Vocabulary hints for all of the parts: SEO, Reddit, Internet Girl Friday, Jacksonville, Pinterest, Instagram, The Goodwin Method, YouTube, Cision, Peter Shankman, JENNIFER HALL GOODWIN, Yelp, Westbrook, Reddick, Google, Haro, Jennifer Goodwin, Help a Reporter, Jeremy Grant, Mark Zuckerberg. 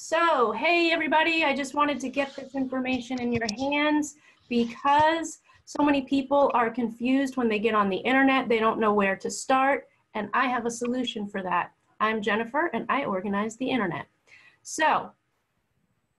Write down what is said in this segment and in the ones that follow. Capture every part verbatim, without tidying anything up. So, hey everybody, I just wanted to get this information in your hands because so many people are confused when they get on the internet. They don't know where to start, and I have a solution for that. I'm Jennifer, and I organize the internet. So,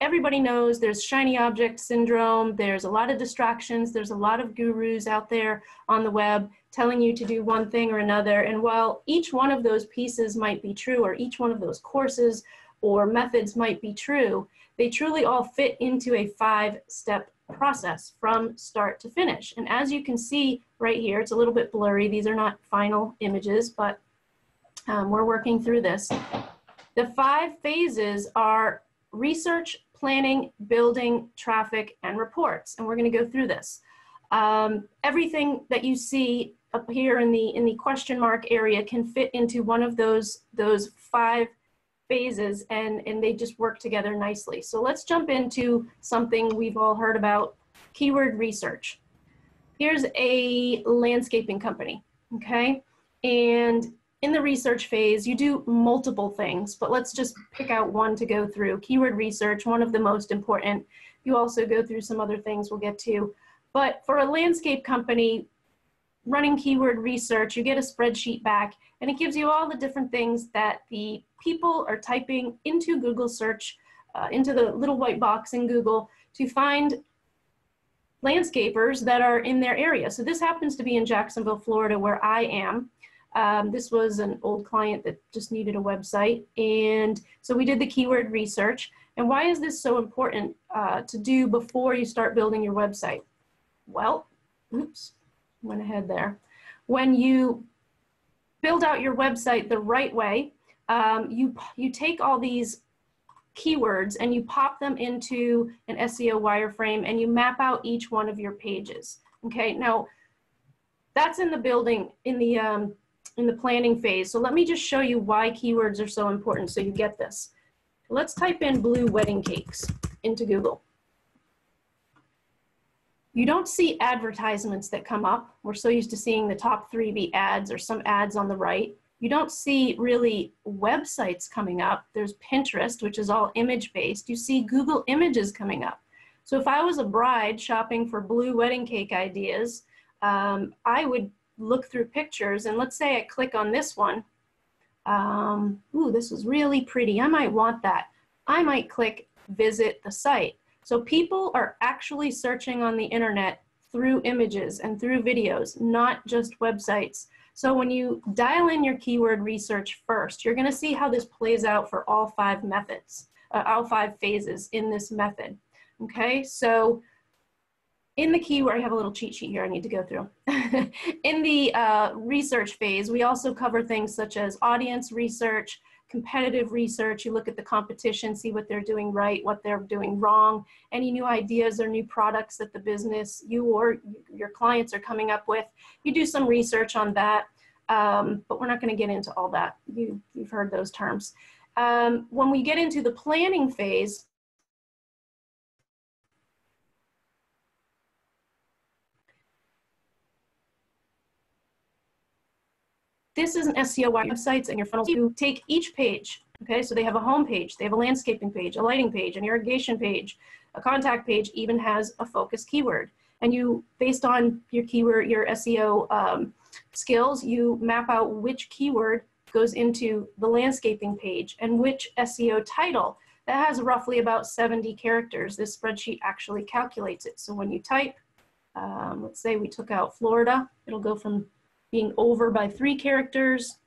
everybody knows there's shiny object syndrome, there's a lot of distractions, there's a lot of gurus out there on the web telling you to do one thing or another, and while each one of those pieces might be true, or each one of those courses or methods might be true, they truly all fit into a five-step process from start to finish. And as you can see right here, it's a little bit blurry, these are not final images, but um, we're working through this. The five phases are research, planning, building, traffic, and reports. And we're going to go through this. Um, everything that you see up here in the in the question mark area can fit into one of those those five phases, and and they just work together nicely. So let's jump into something we've all heard about: keyword research. Here's a landscaping company, okay, and in the research phase, you do multiple things, but let's just pick out one to go through. Keyword research, one of the most important. You also go through some other things we'll get to. But for a landscape company, running keyword research, you get a spreadsheet back, and it gives you all the different things that the people are typing into Google search, uh, into the little white box in Google to find landscapers that are in their area. So this happens to be in Jacksonville, Florida, where I am. Um, this was an old client that just needed a website, and so we did the keyword research. And why is this so important uh, to do before you start building your website? Well, oops, went ahead there. When you build out your website the right way, um, you, you take all these keywords and you pop them into an S E O wireframe, and you map out each one of your pages. Okay, now that's in the building, in the um, in the planning phase. So let me just show you why keywords are so important so you get this. Let's type in blue wedding cakes into Google. You don't see advertisements that come up. We're so used to seeing the top three be ads or some ads on the right. You don't see really websites coming up. There's Pinterest, which is all image-based. You see Google Images coming up. So if I was a bride shopping for blue wedding cake ideas, um, I would look through pictures, and let's say I click on this one. Um, ooh, this was really pretty. I might want that. I might click visit the site. So people are actually searching on the internet through images and through videos, not just websites. So when you dial in your keyword research first, you're going to see how this plays out for all five methods, uh, all five phases in this method. Okay, so in the keyword, I have a little cheat sheet here I need to go through. In the uh, research phase, we also cover things such as audience research, competitive research. You look at the competition, see what they're doing right, what they're doing wrong, any new ideas or new products that the business, you or your clients are coming up with. You do some research on that, um, but we're not going to get into all that. You, you've heard those terms. Um, when we get into the planning phase, this is an S E O websites and your funnels. You take each page, okay? So they have a home page, they have a landscaping page, a lighting page, an irrigation page, a contact page, even has a focus keyword. And you, based on your keyword, your S E O um, skills, you map out which keyword goes into the landscaping page and which S E O title. That has roughly about seventy characters. This spreadsheet actually calculates it. So when you type, um, let's say we took out Florida, it'll go from being over by three characters,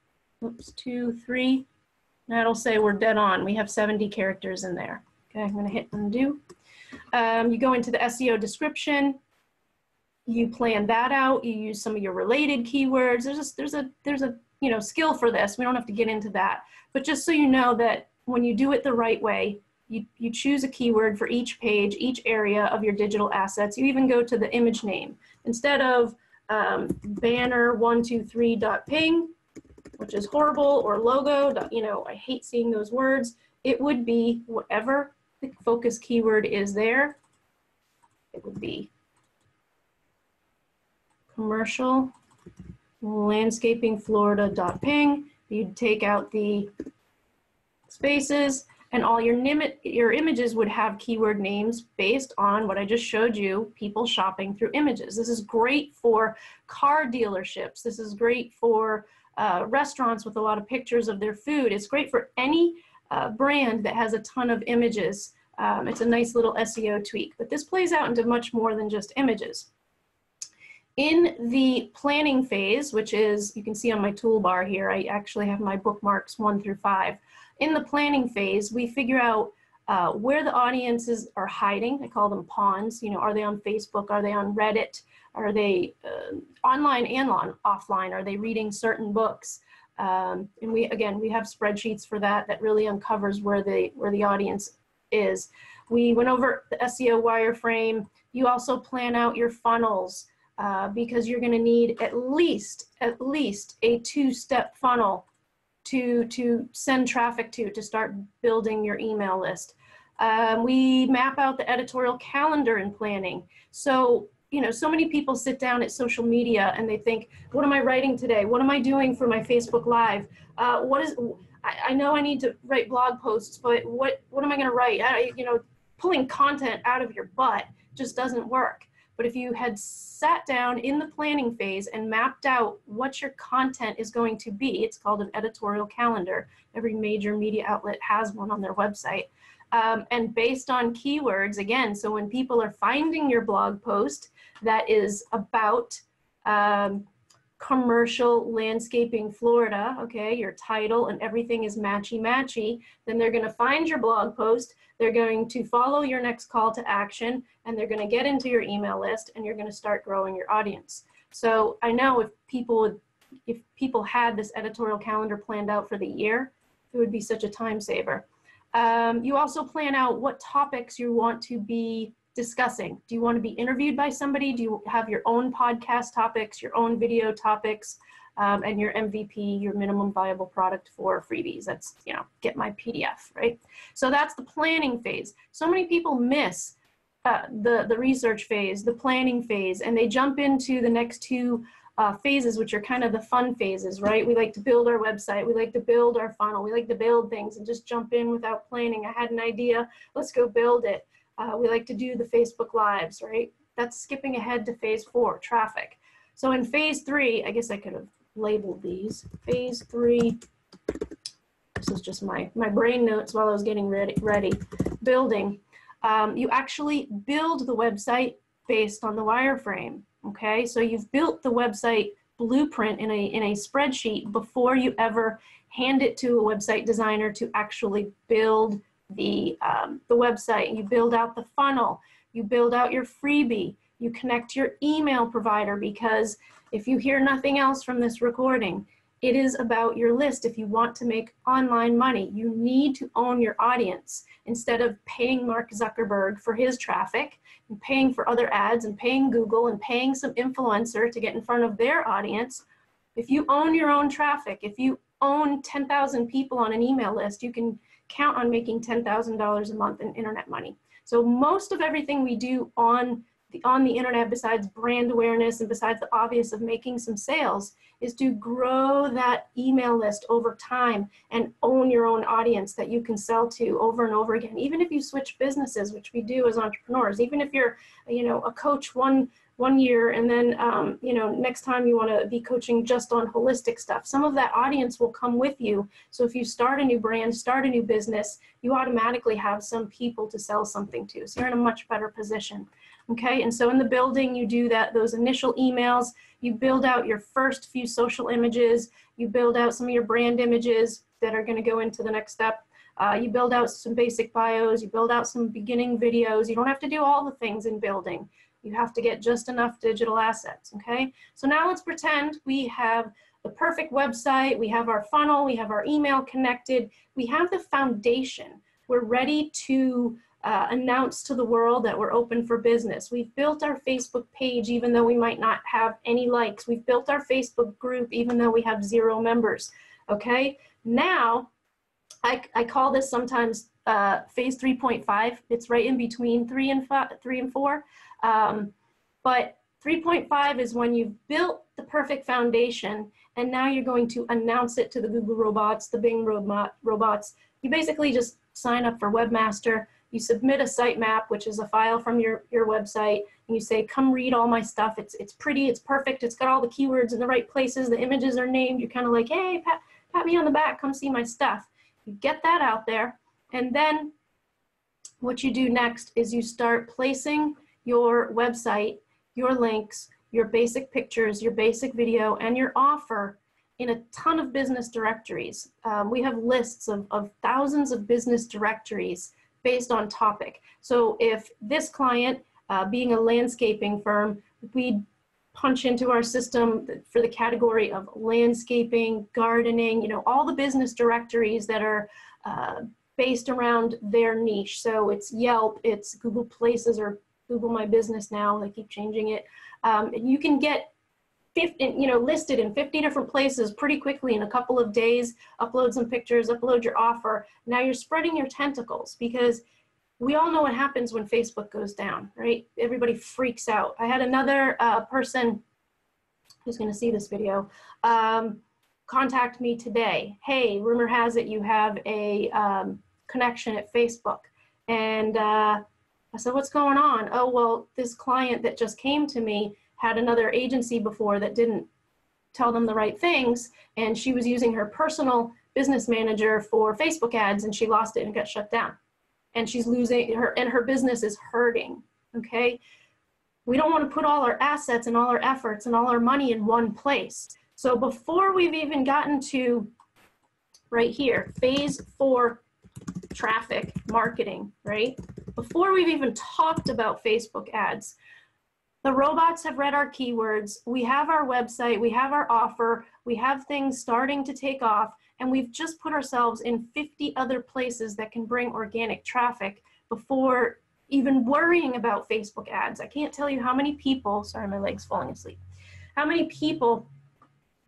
oops, two, three, that'll say we're dead on. We have seventy characters in there. Okay, I'm gonna hit undo. Um, you go into the S E O description, you plan that out, you use some of your related keywords. There's a, there's a, there's a you know, skill for this. We don't have to get into that. But just so you know that when you do it the right way, you, you choose a keyword for each page, each area of your digital assets. You even go to the image name. Instead of Um, banner one two three dot ping, which is horrible, or logo, you know, I hate seeing those words. It would be whatever the focus keyword is there. It would be commercial landscaping Florida dot ping. You'd take out the spaces And all your, your images would have keyword names based on what I just showed you, people shopping through images. This is great for car dealerships. This is great for uh, restaurants with a lot of pictures of their food. It's great for any uh, brand that has a ton of images. Um, it's a nice little S E O tweak, but this plays out into much more than just images. In the planning phase, which is, you can see on my toolbar here, I actually have my bookmarks one through five. In the planning phase, we figure out uh, where the audiences are hiding. I call them pawns. You know, are they on Facebook? Are they on Reddit? Are they uh, online and on, offline? Are they reading certain books? Um, and we, again, we have spreadsheets for that that really uncovers where the, where the audience is. We went over the S E O wireframe. You also plan out your funnels. Uh, because you're going to need at least, at least a two-step funnel to, to send traffic to, to start building your email list. Um, we map out the editorial calendar in planning. So, you know, so many people sit down at social media and they think, what am I writing today? What am I doing for my Facebook Live? Uh, what is, I, I know I need to write blog posts, but what, what am I going to write? I, you know, pulling content out of your butt just doesn't work. But if you had sat down in the planning phase and mapped out what your content is going to be, it's called an editorial calendar. Every major media outlet has one on their website. Um, and based on keywords, again, so when people are finding your blog post that is about um, commercial landscaping Florida, okay, your title and everything is matchy-matchy, then they're going to find your blog post, they're going to follow your next call to action, and they're going to get into your email list, and you're going to start growing your audience. So I know if people, if people had this editorial calendar planned out for the year, it would be such a time saver. Um, you also plan out what topics you want to be discussing. Do you want to be interviewed by somebody? Do you have your own podcast topics, your own video topics, um, and your M V P, your minimum viable product for freebies? That's, you know, get my P D F, right? So that's the planning phase. So many people miss uh, the, the research phase, the planning phase, and they jump into the next two uh, phases, which are kind of the fun phases, right? We like to build our website. We like to build our funnel. We like to build things and just jump in without planning. I had an idea. Let's go build it. Uh, we like to do the Facebook Lives, right? That's skipping ahead to phase four, traffic. So in phase three, I guess I could have labeled these. Phase three, this is just my, my brain notes while I was getting ready. ready. Building. Um, you actually build the website based on the wireframe, okay? So you've built the website blueprint in a, in a spreadsheet before you ever hand it to a website designer to actually build the, um, the website. You build out the funnel, you build out your freebie, you connect your email provider, because if you hear nothing else from this recording, it is about your list. If you want to make online money, you need to own your audience. Instead of paying Mark Zuckerberg for his traffic, and paying for other ads, and paying Google, and paying some influencer to get in front of their audience, if you own your own traffic, if you own ten thousand people on an email list, you can count on making ten thousand dollars a month in internet money. So most of everything we do on the, on the internet, besides brand awareness and besides the obvious of making some sales, is to grow that email list over time and own your own audience that you can sell to over and over again. Even if you switch businesses, which we do as entrepreneurs, even if you're, you know, a coach one one year and then, um, you know, next time you want to be coaching just on holistic stuff. Some of that audience will come with you. So if you start a new brand, start a new business, you automatically have some people to sell something to. So you're in a much better position. Okay. And so in the building, you do that, those initial emails, you build out your first few social images, you build out some of your brand images that are going to go into the next step. Uh, you build out some basic bios, you build out some beginning videos. You don't have to do all the things in building. You have to get just enough digital assets, okay? So now let's pretend we have the perfect website, we have our funnel, we have our email connected, we have the foundation. We're ready to uh, announce to the world that we're open for business. We've built our Facebook page even though we might not have any likes. We've built our Facebook group even though we have zero members, okay? Now, I, I call this sometimes uh, phase three point five. It's right in between three and, five, three and four. Um, but three point five is when you've built the perfect foundation and now you're going to announce it to the Google robots, the Bing robot, robots. You basically just sign up for Webmaster, you submit a sitemap, which is a file from your, your website, and you say, come read all my stuff. It's, it's pretty, it's perfect, it's got all the keywords in the right places, the images are named, you're kind of like, hey, pat, pat me on the back, come see my stuff. You get that out there, and then what you do next is you start placing your website, your links, your basic pictures, your basic video, and your offer in a ton of business directories. Um, we have lists of, of thousands of business directories based on topic. So if this client, uh, being a landscaping firm, we punch into our system for the category of landscaping, gardening, you know, all the business directories that are uh, based around their niche. So it's Yelp, it's Google Places, or Google My Business now, they keep changing it. Um, and you can get fifty, you know, listed in fifty different places pretty quickly in a couple of days, upload some pictures, upload your offer. Now you're spreading your tentacles, because we all know what happens when Facebook goes down, right? Everybody freaks out. I had another uh, person who's gonna see this video um, contact me today. Hey, rumor has it you have a um, connection at Facebook. And uh, I said, what's going on? Oh, well, this client that just came to me had another agency before that didn't tell them the right things, and she was using her personal business manager for Facebook ads, and she lost it and got shut down. And she's losing her, and her business is hurting, okay? We don't want to put all our assets and all our efforts and all our money in one place. So before we've even gotten to right here, phase four traffic marketing, right? Before we've even talked about Facebook ads, the robots have read our keywords, we have our website, we have our offer, we have things starting to take off, and we've just put ourselves in fifty other places that can bring organic traffic before even worrying about Facebook ads. I can't tell you how many people, sorry, my leg's falling asleep, how many people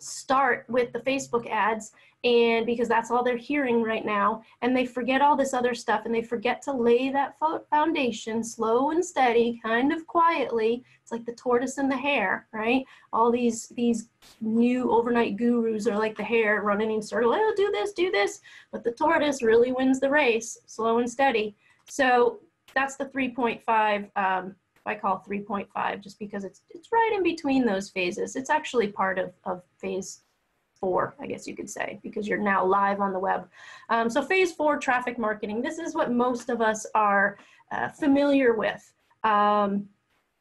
start with the Facebook ads, and because that's all they're hearing right now, and they forget all this other stuff, and they forget to lay that foundation slow and steady, kind of quietly. It's like the tortoise and the hare, right? All these these new overnight gurus are like the hare running in circles, oh, do this, do this, but the tortoise really wins the race, slow and steady. So that's the three point five, um, I call three point five, just because it's, it's right in between those phases. It's actually part of, of phase four, I guess you could say, because you're now live on the web. Um, so phase four, traffic marketing. This is what most of us are uh, familiar with. Um,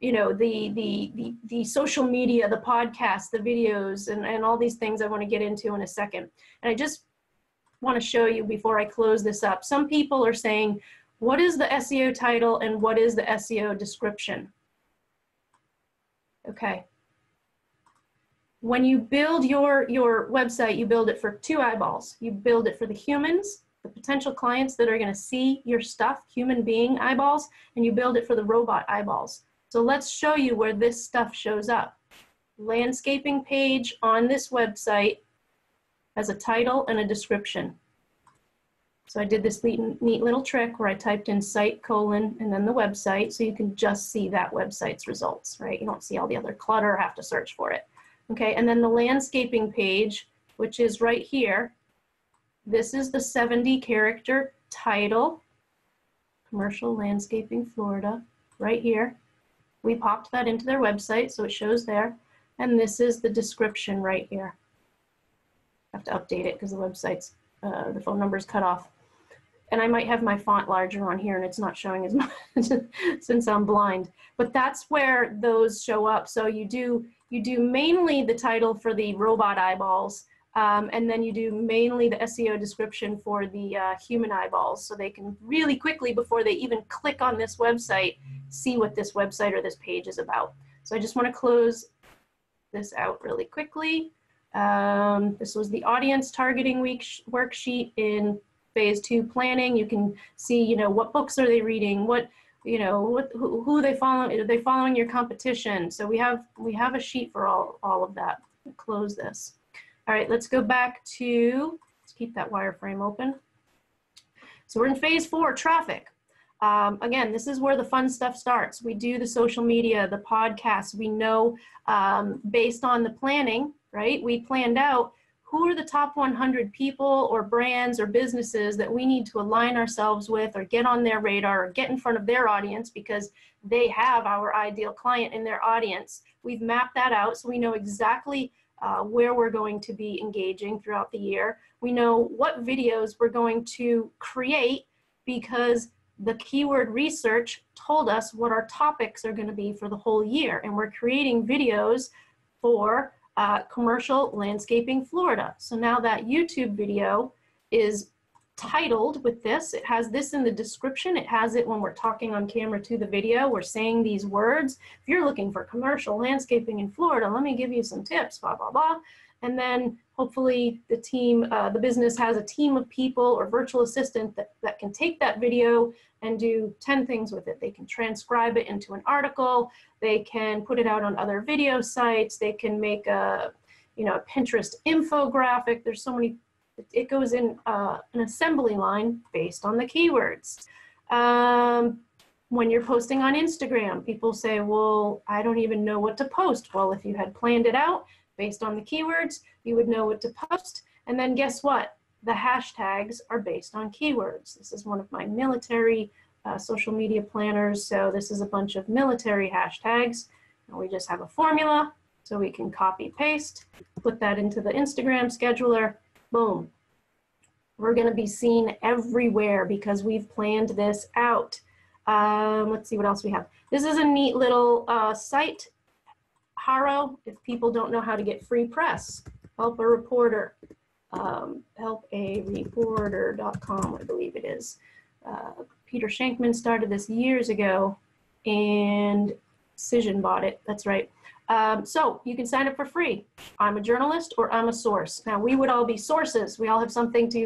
you know, the, the, the, the social media, the podcasts, the videos, and, and all these things I want to get into in a second. And I just want to show you before I close this up. Some people are saying, what is the S E O title and what is the S E O description? Okay. When you build your, your website, you build it for two eyeballs. You build it for the humans, the potential clients that are going to see your stuff, human being eyeballs, and you build it for the robot eyeballs. So let's show you where this stuff shows up. Landscaping page on this website has a title and a description. So I did this neat, neat little trick where I typed in site colon and then the website, so you can just see that website's results, right? You don't see all the other clutter, have to search for it. Okay, and then the landscaping page, which is right here. This is the seventy character title, Commercial Landscaping Florida, right here. We popped that into their website, so it shows there. And this is the description right here. I have to update it because the website's, uh, the phone number's cut off. And I might have my font larger on here and it's not showing as much since I'm blind. But that's where those show up. So you do you do mainly the title for the robot eyeballs, um, and then you do mainly the S E O description for the uh, human eyeballs, so they can really quickly, before they even click on this website, see what this website or this page is about. So I just want to close this out really quickly. Um, this was the audience targeting week worksheet in phase two planning. You can see, you know, what books are they reading, what, you know, what, who, who are they following, are they following your competition? So we have, we have a sheet for all, all of that. Close this. All right, let's go back to, let's keep that wireframe open. So we're in phase four, traffic. Um, again, this is where the fun stuff starts. We do the social media, the podcasts, we know um, based on the planning, right? We planned out who are the top one hundred people or brands or businesses that we need to align ourselves with or get on their radar or get in front of their audience, because they have our ideal client in their audience. We've mapped that out so we know exactly Uh, where we're going to be engaging throughout the year. We know what videos we're going to create because the keyword research told us what our topics are going to be for the whole year. And we're creating videos for uh, commercial landscaping Florida. So now that YouTube video is titled with this, it has this in the description, it has it when we're talking on camera to the video, we're saying these words. If you're looking for commercial landscaping in Florida, let me give you some tips, blah, blah, blah. And then hopefully the team, uh, the business has a team of people or virtual assistant that, that can take that video and do ten things with it. They can transcribe it into an article, they can put it out on other video sites, they can make a, you know, a Pinterest infographic. There's so many. It goes in uh, an assembly line based on the keywords. Um, when you're posting on Instagram, people say, well, I don't even know what to post. Well, if you had planned it out based on the keywords, you would know what to post. And then guess what? The hashtags are based on keywords. This is one of my military uh, social media planners. So this is a bunch of military hashtags. And we just have a formula so we can copy paste, put that into the Instagram scheduler. Boom. We're going to be seen everywhere because we've planned this out. Um, let's see what else we have. This is a neat little uh, site, Haro, if people don't know how to get free press. Help a Reporter, um, help a reporter dot com, I believe it is. Uh, Peter Shankman started this years ago and Cision bought it, that's right. Um, so you can sign up for free. I'm a journalist or I'm a source. Now we would all be sources. We all have something to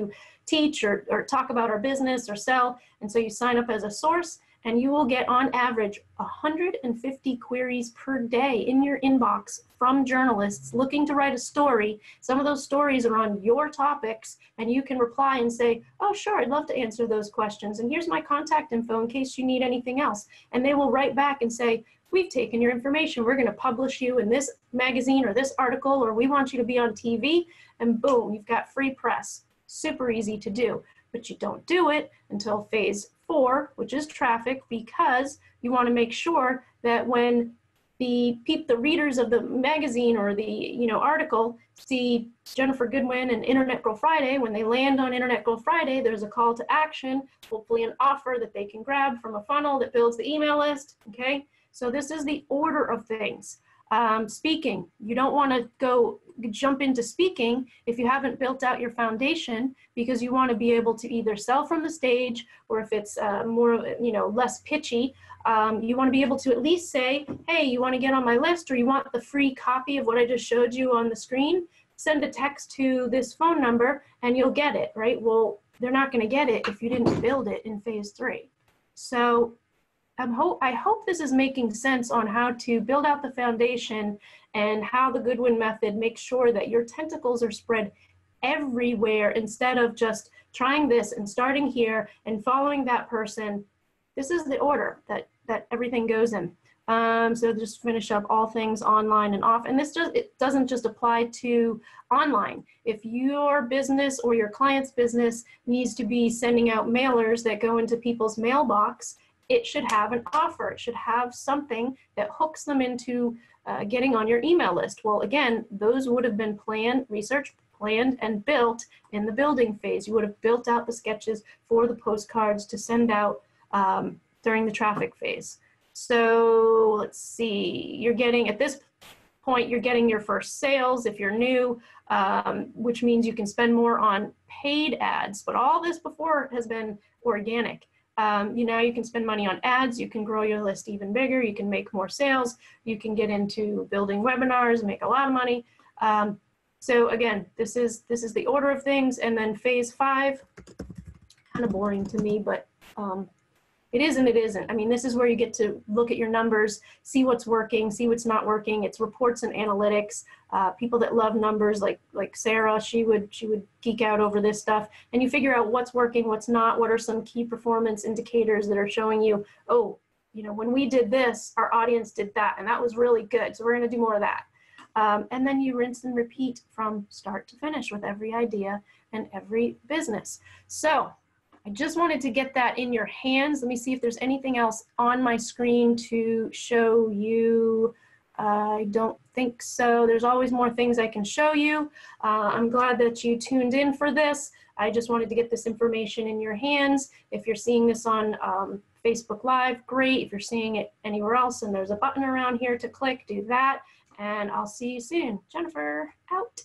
teach or, or talk about our business or sell. And so you sign up as a source and you will get on average one hundred fifty queries per day in your inbox from journalists looking to write a story. Some of those stories are on your topics and you can reply and say, oh sure, I'd love to answer those questions. And here's my contact info in case you need anything else. And they will write back and say, we've taken your information, we're going to publish you in this magazine or this article, or we want you to be on T V, and boom, you've got free press. Super easy to do, but you don't do it until phase four, which is traffic, because you want to make sure that when the peep, the readers of the magazine or the you know article see Jennifer Goodwin and Internet Girl Friday, when they land on Internet Girl Friday, there's a call to action, hopefully an offer that they can grab from a funnel that builds the email list, okay? So this is the order of things. Um, speaking, you don't want to go jump into speaking if you haven't built out your foundation, because you want to be able to either sell from the stage, or if it's uh, more, you know, less pitchy, um, you want to be able to at least say, hey, you want to get on my list, or you want the free copy of what I just showed you on the screen, send a text to this phone number and you'll get it, right? Well, they're not going to get it if you didn't build it in phase three. So I'm ho- I hope this is making sense on how to build out the foundation and how the Goodwin method makes sure that your tentacles are spread everywhere instead of just trying this and starting here and following that person. This is the order that, that everything goes in. Um, so just finish up all things online and off. And this just, it doesn't just apply to online. If your business or your client's business needs to be sending out mailers that go into people's mailbox, it should have an offer. It should have something that hooks them into uh, getting on your email list. Well, again, those would have been planned, researched, planned, and built in the building phase. You would have built out the sketches for the postcards to send out um, during the traffic phase. So let's see, you're getting, at this point, you're getting your first sales if you're new, um, which means you can spend more on paid ads, but all this before has been organic. Um, you know, you can spend money on ads, you can grow your list even bigger, you can make more sales, you can get into building webinars, make a lot of money. Um, so again, this is, this is the order of things. And then phase five, kind of boring to me, but um, it is and it isn't. I mean, this is where you get to look at your numbers, see what's working, see what's not working. It's reports and analytics. Uh, people that love numbers like like Sarah, she would she would geek out over this stuff, and you figure out what's working, what's not, what are some key performance indicators that are showing you, oh, you know, when we did this, our audience did that, and that was really good, so we're going to do more of that. Um, and then you rinse and repeat from start to finish with every idea and every business. So I just wanted to get that in your hands. Let me see if there's anything else on my screen to show you. Uh, I don't think so. There's always more things I can show you. Uh, I'm glad that you tuned in for this. I just wanted to get this information in your hands. If you're seeing this on um, Facebook Live, great. If you're seeing it anywhere else and there's a button around here to click, do that. And I'll see you soon. Jennifer, out.